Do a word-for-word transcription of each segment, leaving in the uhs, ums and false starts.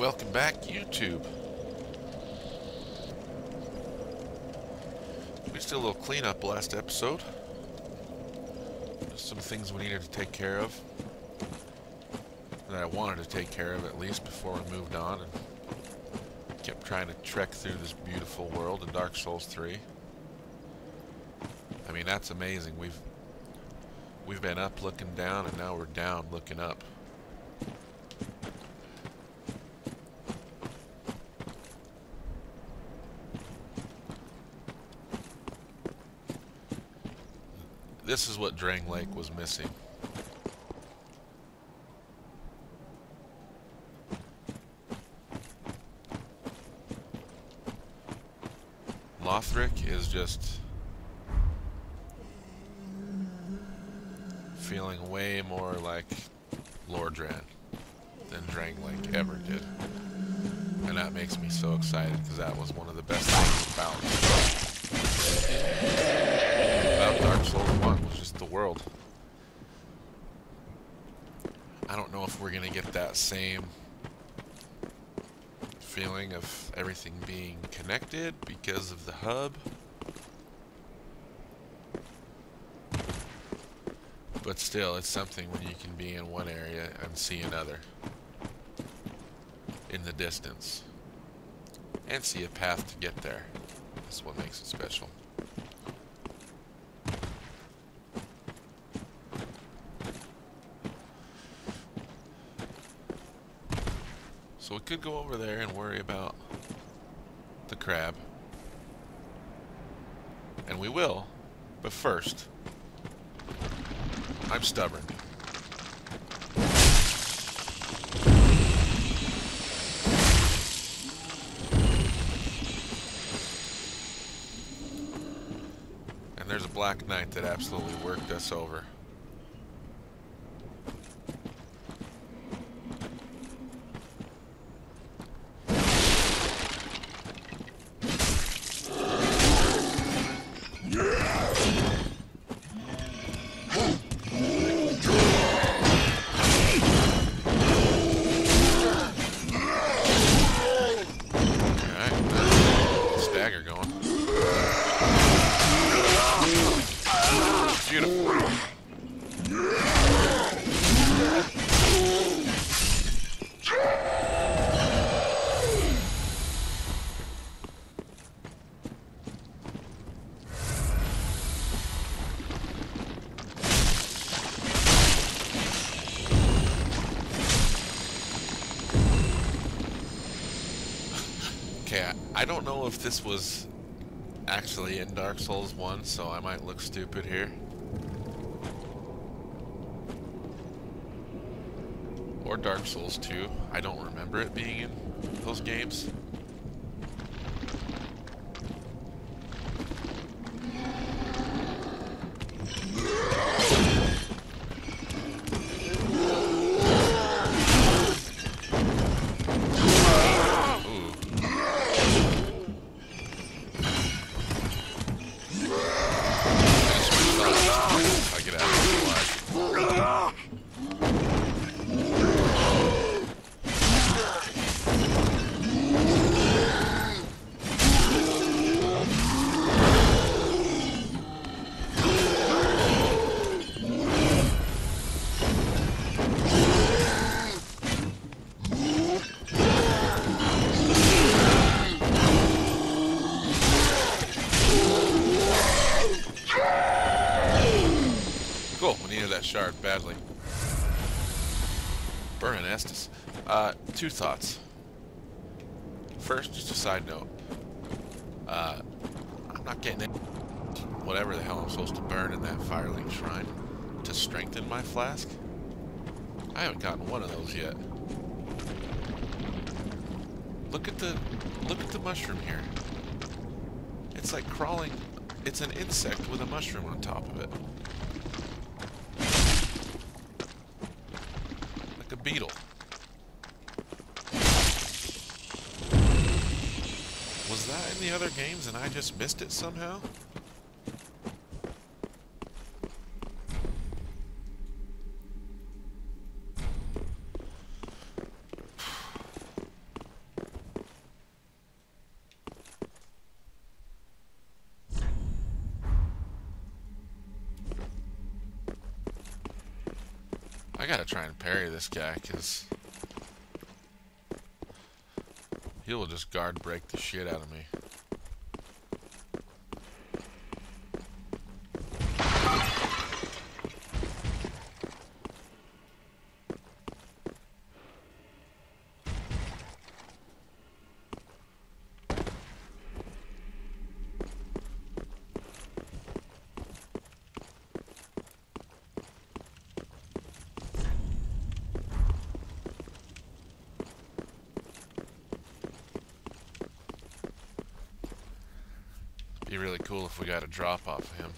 welcome back, YouTube. We just did a little cleanup last episode. Just some things we needed to take care of. That I wanted to take care of, at least, before we moved on. And kept trying to trek through this beautiful world in Dark Souls three. I mean, that's amazing. We've, we've been up looking down, and now we're down looking up. This is what Drang Lake was missing. Lothric is just feeling way more like Lordran than Drang Lake ever did. And that makes me so excited, because that was one of the best things about, about Dark Souls one, was just the world. I don't know if we're going to get that same feeling of everything being connected because of the hub, but still, it's something when you can be in one area and see another in the distance and see a path to get there. That's what makes it special. So we could go over there and worry about the crab. And we will, but first, I'm stubborn. And there's a black knight that absolutely worked us over. I don't know if this was actually in Dark Souls one, so I might look stupid here. Or Dark Souls two. I don't remember it being in those games. Shard badly. Burn Estus. Uh, two thoughts. First, just a side note. Uh, I'm not getting it. Whatever the hell I'm supposed to burn in that Firelink Shrine to strengthen my flask. I haven't gotten one of those yet. Look at the look at the mushroom here. It's like crawling. It's an insect with a mushroom on top of it. A beetle. Was that in the other games and I just missed it somehow? gotta try and parry this guy, because he will just guard break the shit out of me. Be really cool if we got a drop off him.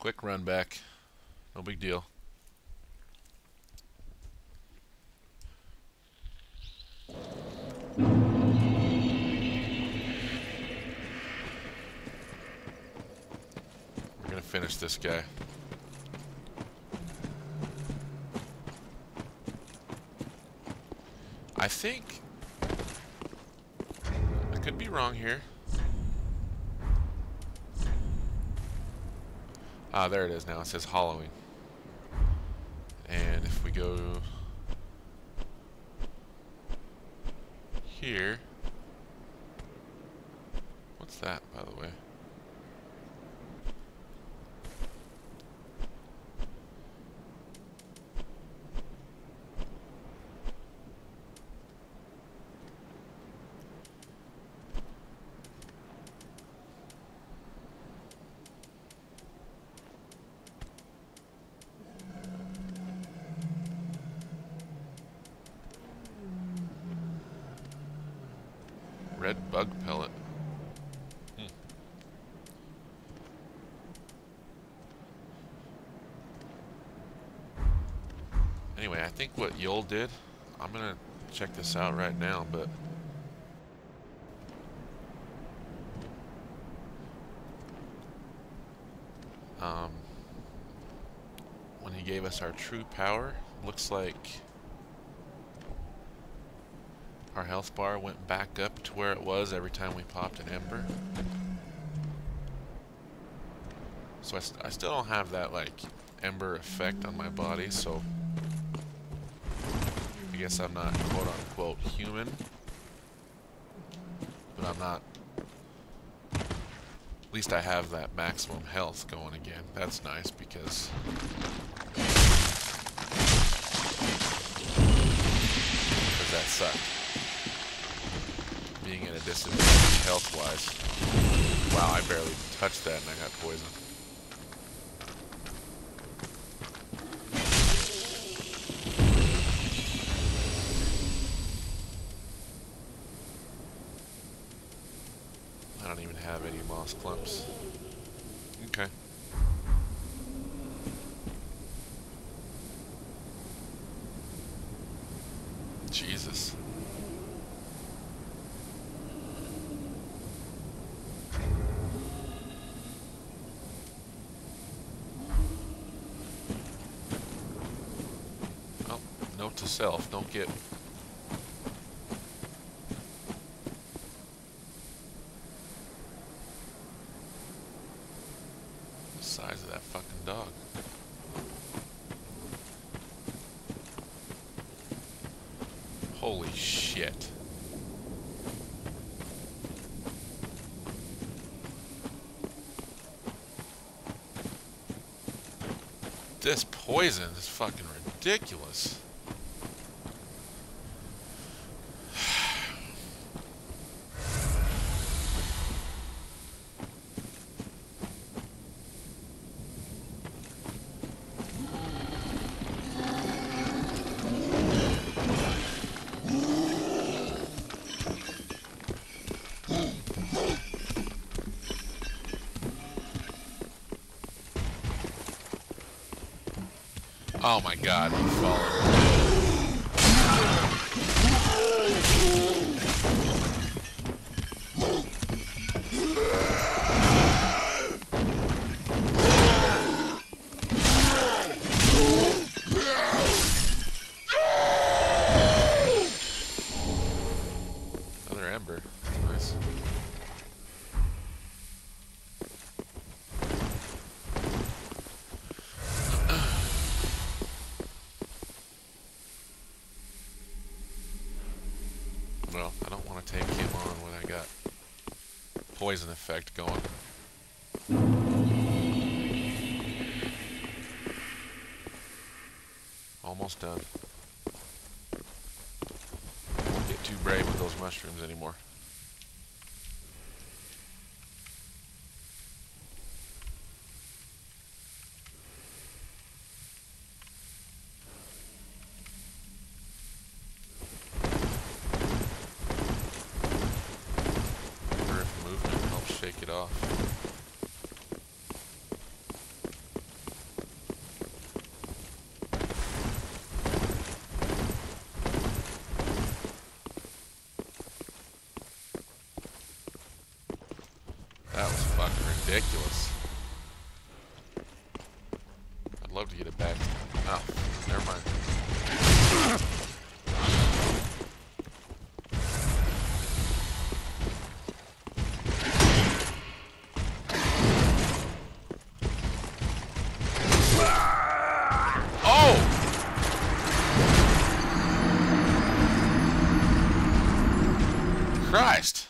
Quick run back, no big deal. We're gonna finish this guy. I think, I could be wrong here. Ah, there it is now. It says Halloween. And if we go here, what's that, by the way? Red bug pellet. Hmm. Anyway, I think what Yol did, I'm gonna check this out right now, but um, when he gave us our true power, looks like our health bar went back up to where it was every time we popped an ember. So I, st I still don't have that, like, ember effect on my body, so I guess I'm not quote-unquote human. But I'm not... At least I have that maximum health going again. That's nice, because... Because that sucked. Being at a disadvantage health-wise. Wow, I barely touched that and I got poisoned. I don't even have any moss clumps. Okay. Jesus. To self, don't get the size of that fucking dog. Holy shit. This poison is fucking ridiculous. Oh my god, he followed. Another ember. Nice. Poison effect going. Almost done. Don't get too brave with those mushrooms anymore. That was fucking ridiculous. I'd love to get it back. Oh, never mind. Oh! Christ!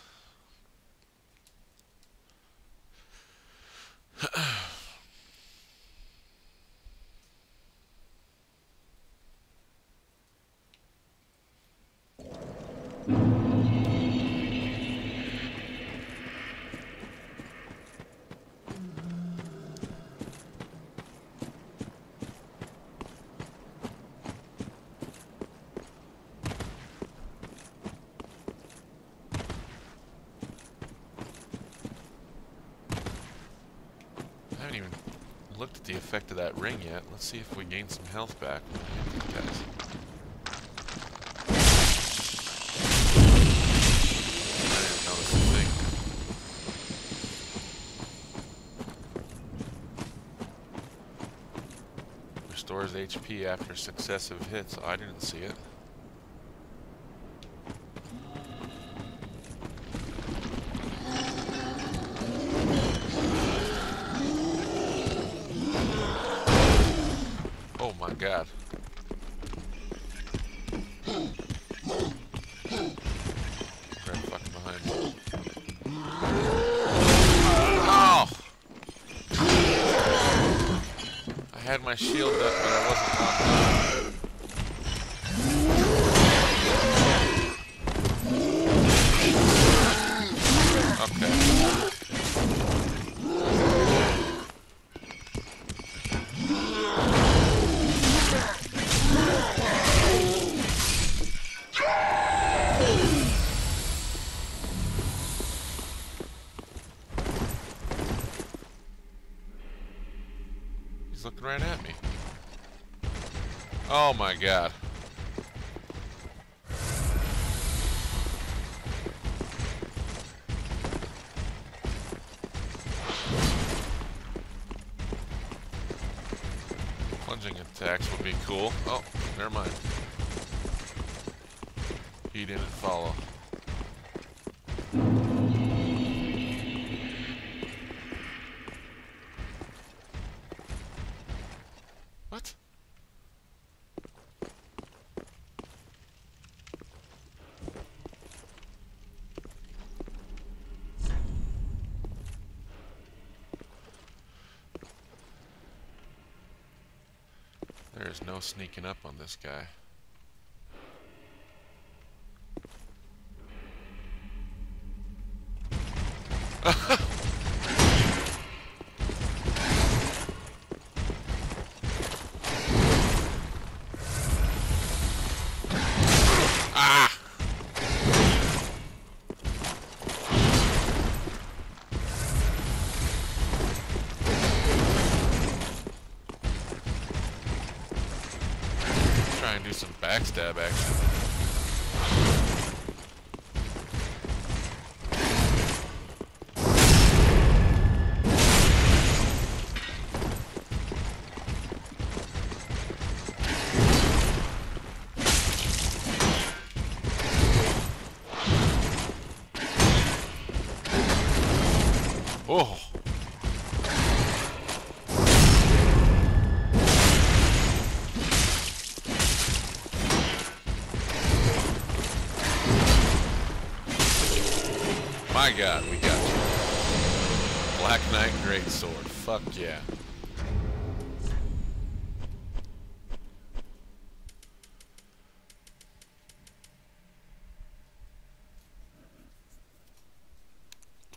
Looked at the effect of that ring yet. Let's see if we gain some health back. Restores H P after successive hits. I didn't see it. God. Right fucking behind me. Oh! I had my shield up, but I wasn't on time. Looking right at me. Oh my god. Plunging attacks would be cool. Oh, never mind. He didn't follow. There's no sneaking up on this guy. Ah! try and do some backstab action. Oh! My God, we got you. Black Knight Greatsword. Fuck yeah.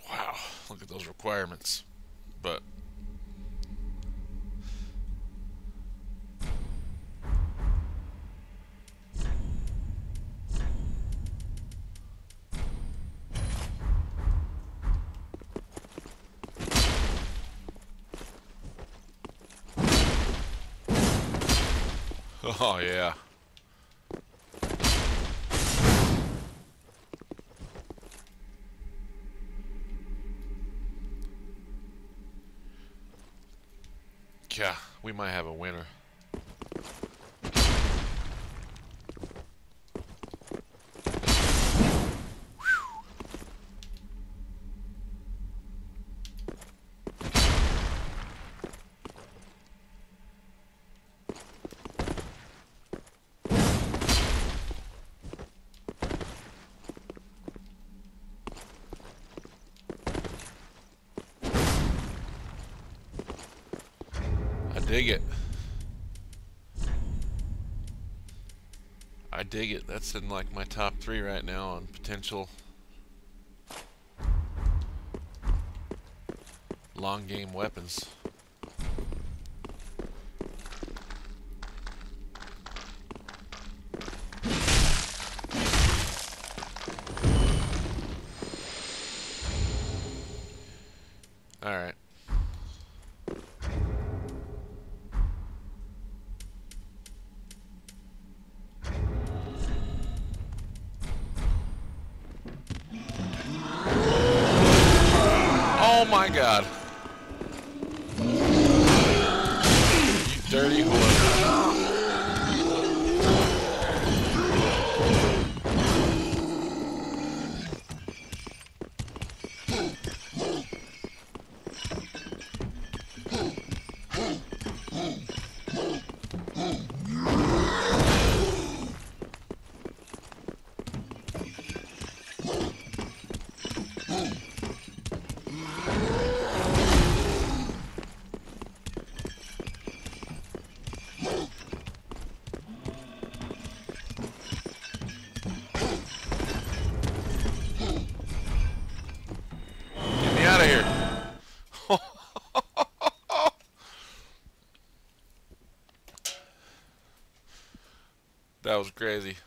Wow, look at those requirements. But oh, yeah. Yeah, we might have a winner. Dig it. I dig it. That's in like my top three right now on potential long game weapons. All right. Oh my God. You dirty whore. That was crazy.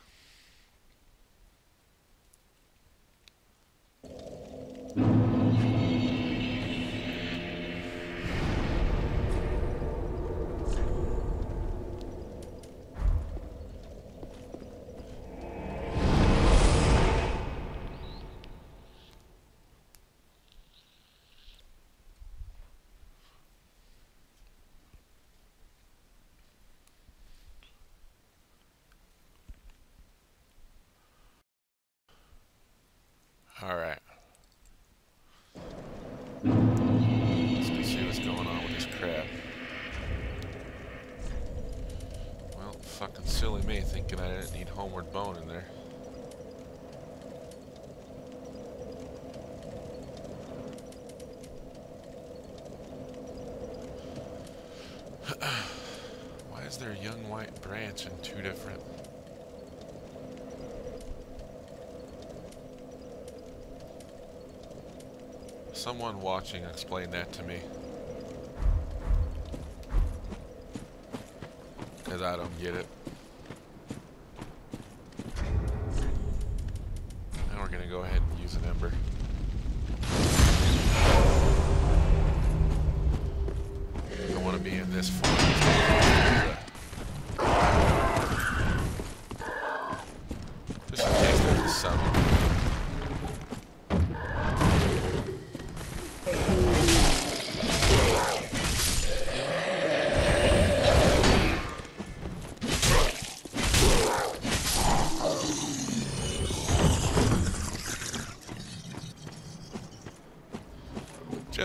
All right. Let's go see what's going on with this crap. Well, fucking silly me thinking I didn't need homeward bone in there. Why is there a young white branch in two different... Someone watching explain that to me. Because I don't get it. Now we're going to go ahead and use an ember. I want to be in this form.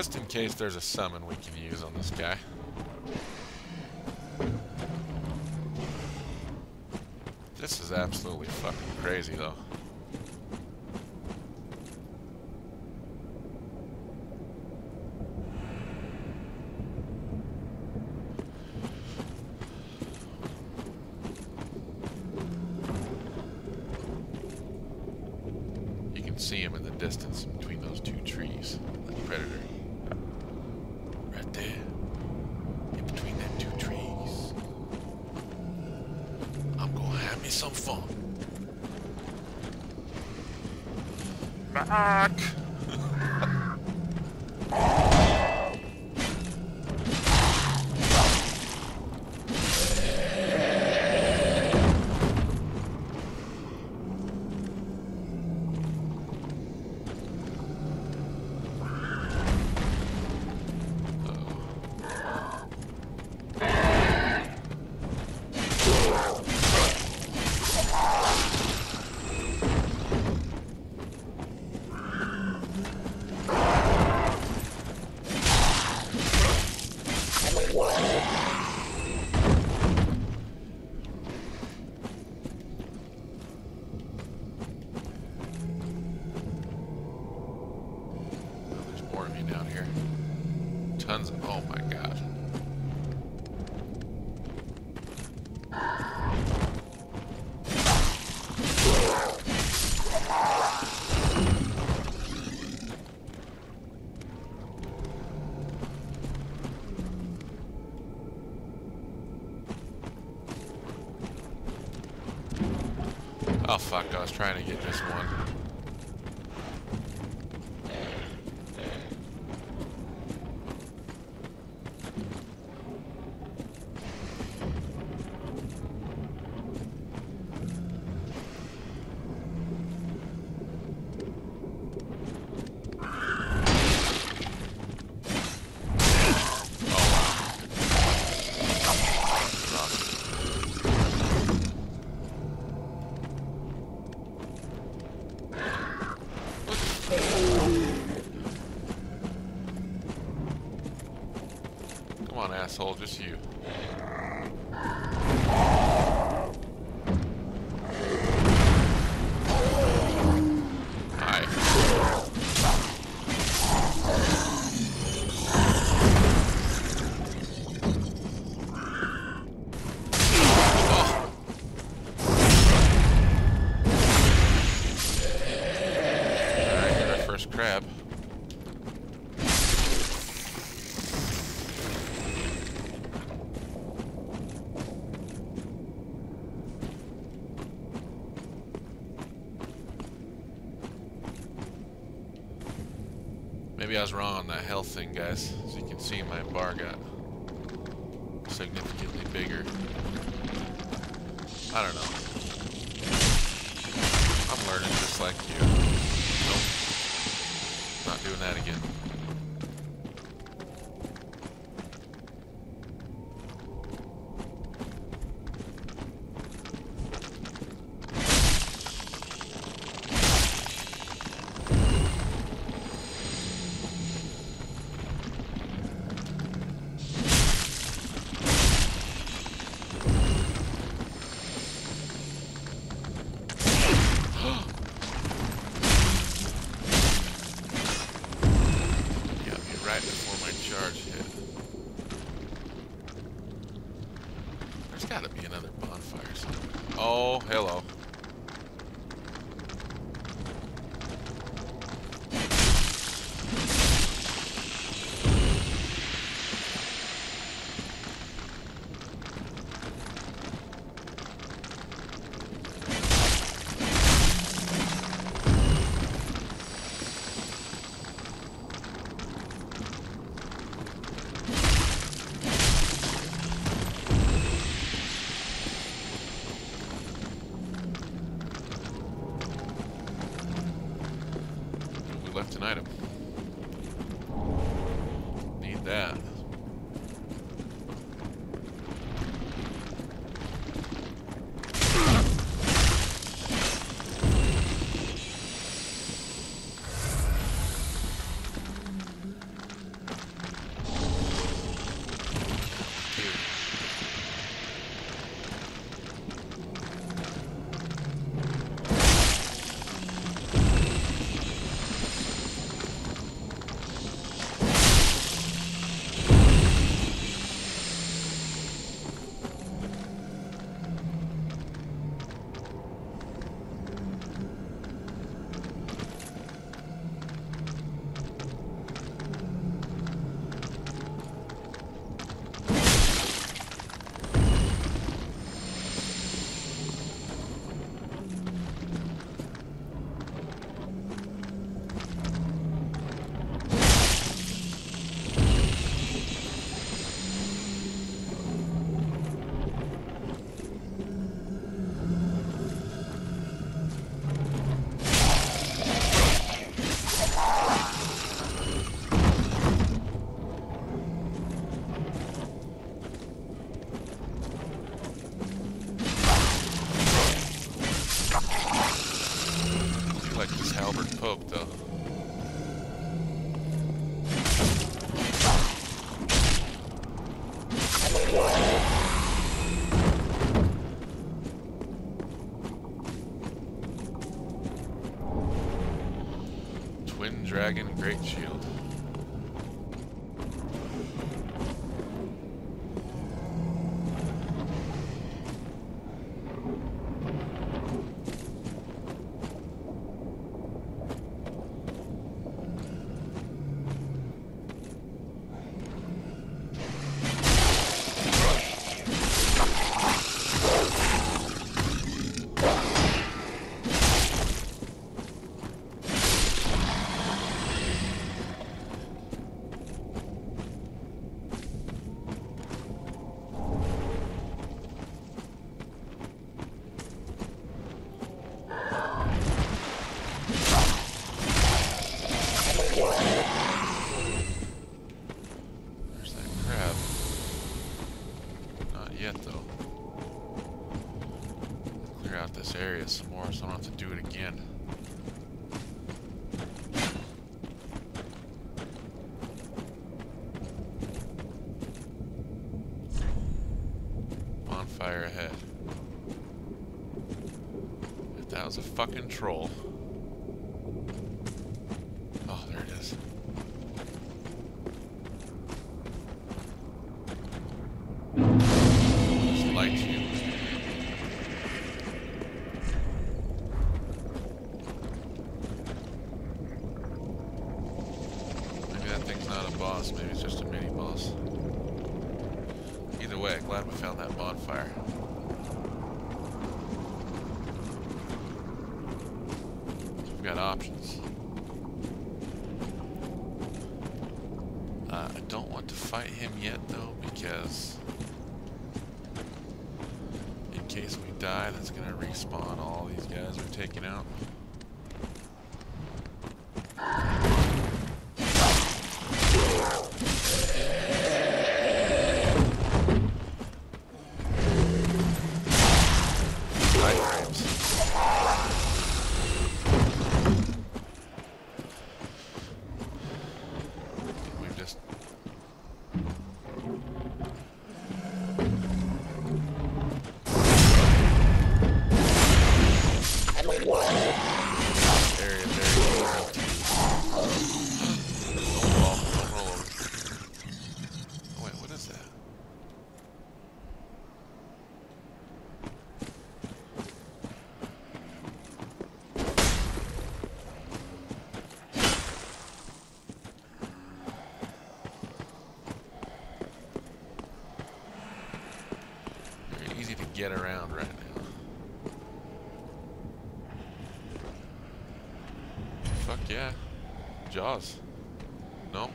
just in case there's a summon we can use on this guy. This is absolutely fucking crazy, though. See him in the distance between those two trees, like Predator. Right there. In between them two trees. I'm gonna have me some fun. Mac! Oh fuck, I was trying to get this one. Asshole, just you. Maybe I was wrong on that health thing, guys. As you can see, my bar got significantly bigger. I don't know. I'm learning just like you. Nope. Not doing that again. Oh, hello. Left an item. Need that. great shield. So I don't have to do it again. Bonfire ahead. If that was a fucking troll. Oh, there it is. Just light you. Maybe it's just a mini boss. Either way, glad we found that bonfire. We've got options. Uh, I don't want to fight him yet, though, because in case we die, that's going to respawn all these guys we're taking out. Get around right now. Fuck yeah. Jaws. No.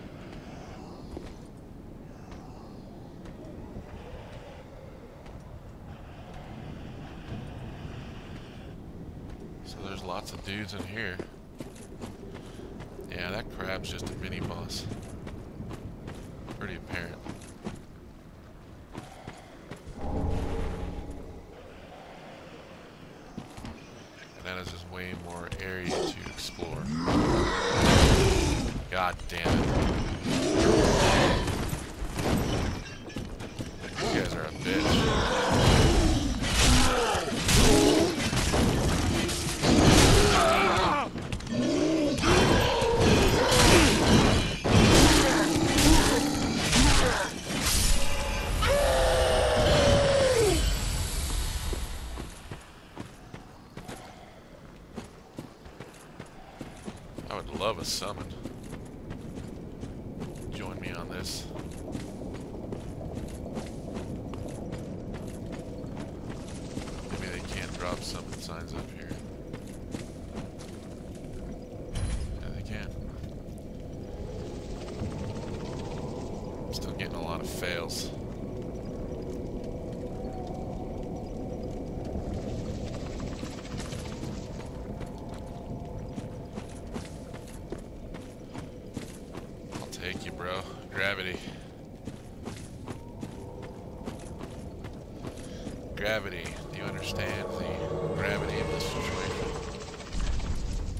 So there's lots of dudes in here. Yeah, that crab's just a mini boss. Pretty apparent. God damn it. These guys are a bitch. I would love a summon. Signs up here. Yeah, they can. I'm still getting a lot of fails. I'll take you, bro. Gravity. Gravity. Do you understand the gravity of this situation?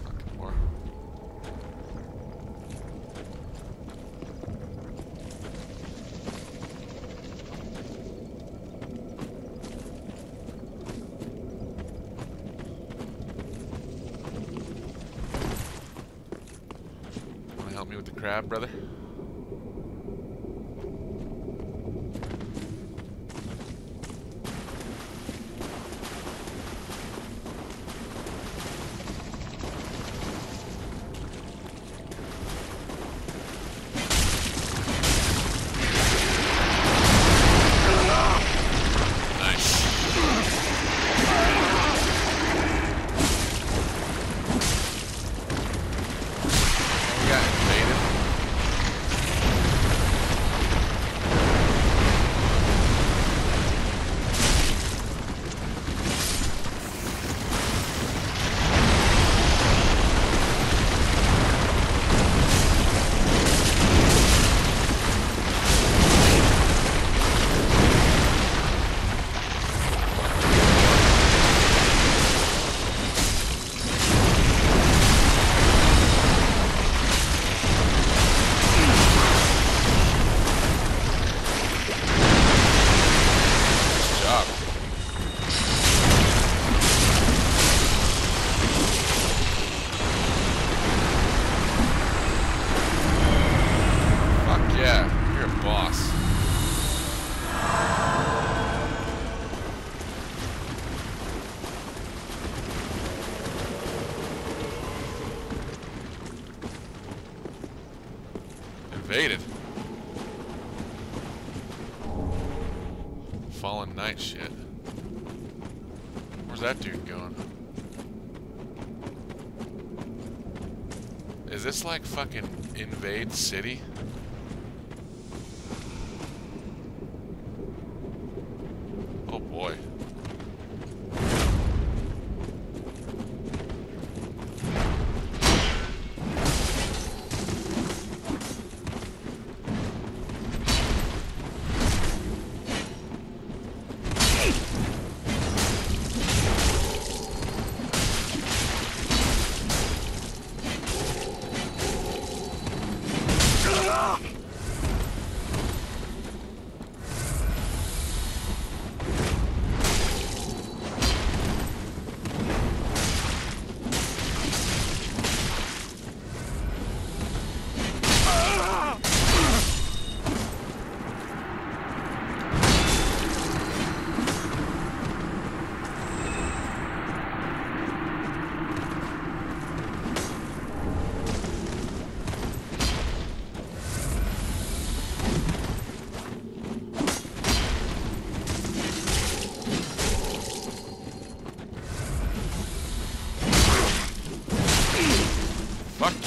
Fucking more. Wanna help with the crab, brother. Fallen night shit. Where's that dude going? Is this like fucking invade city? Oh boy.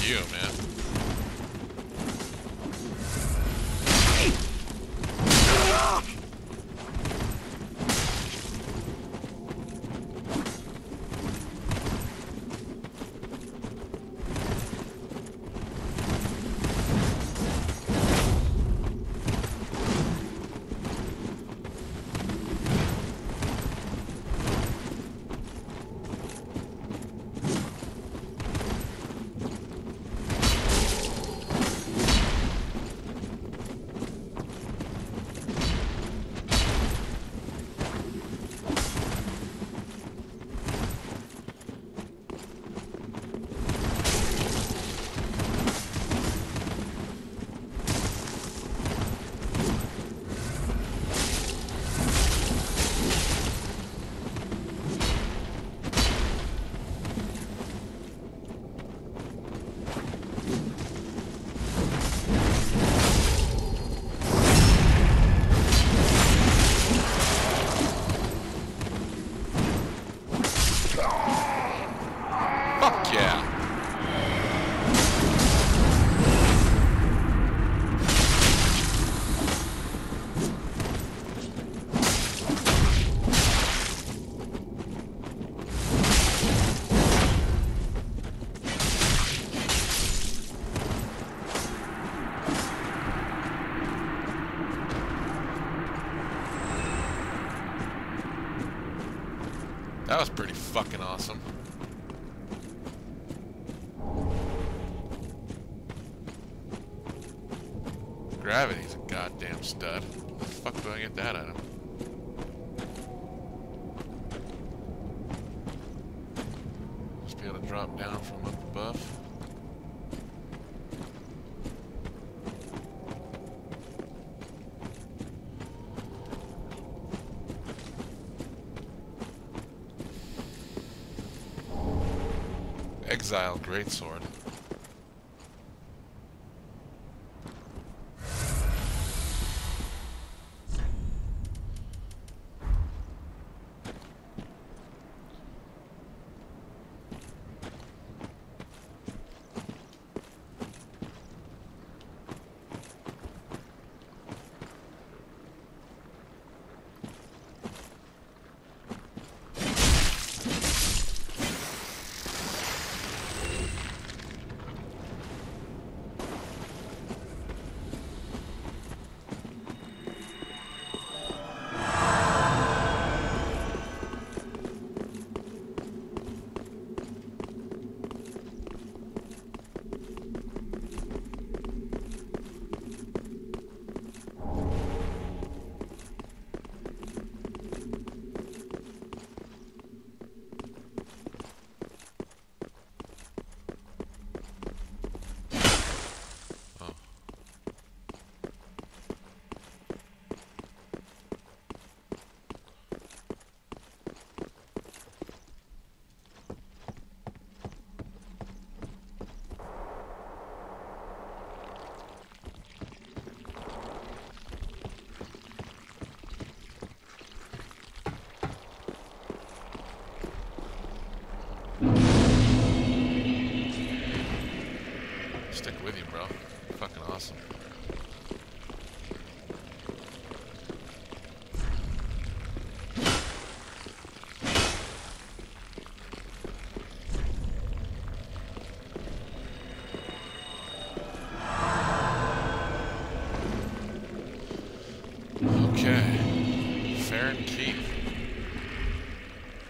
You, man. That was pretty fucking awesome. Gravity's a goddamn stud. How the fuck do I get that item? Just be able to drop down from up above. Exile Greatsword.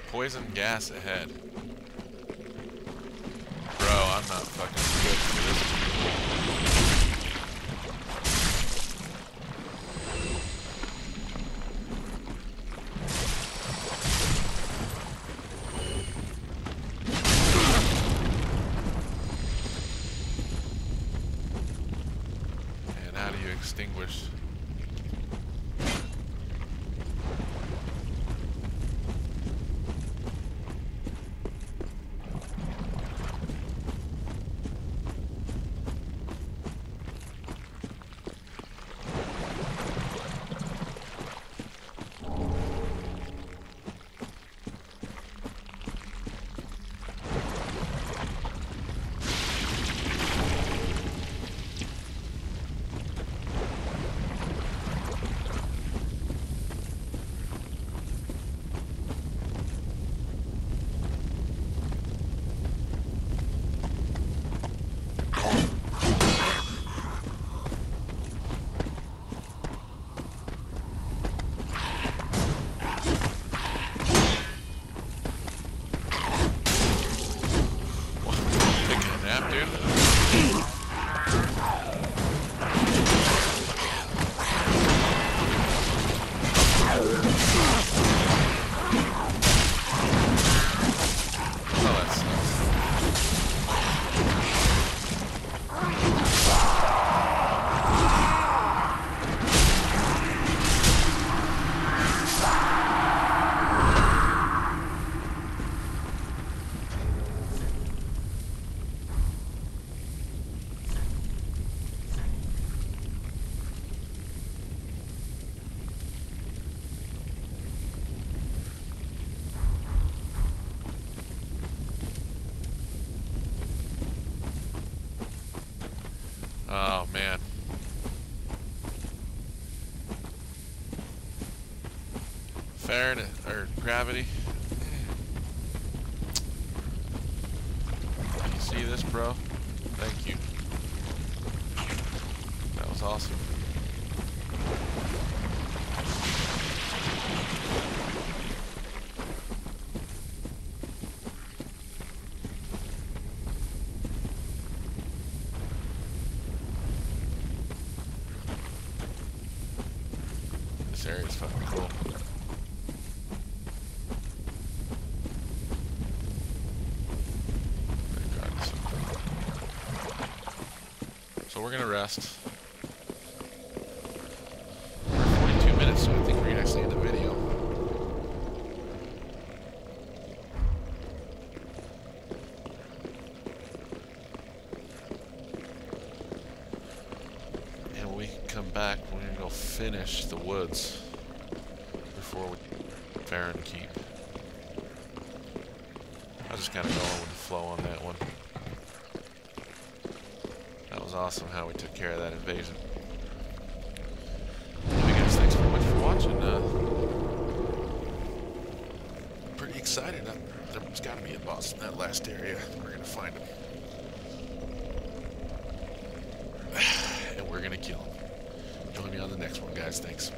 Poison gas ahead. Bro, I'm not fucking good for this. And how do you extinguish? Or gravity. You see this, bro? Thank you. That was awesome. This area is fucking cool. We're gonna rest. We're forty-two minutes, so I think we're gonna actually end the video. And we'll finish the woods before we Farron Keep. I just kind of go on with the flow on that one. That was awesome how we took care of that invasion. Anyway, guys, thanks very much for watching. Uh, pretty excited. I'm, there's got to be a boss in that last area. We're going to find him. And we're going to kill him. Join me on the next one, guys. Thanks.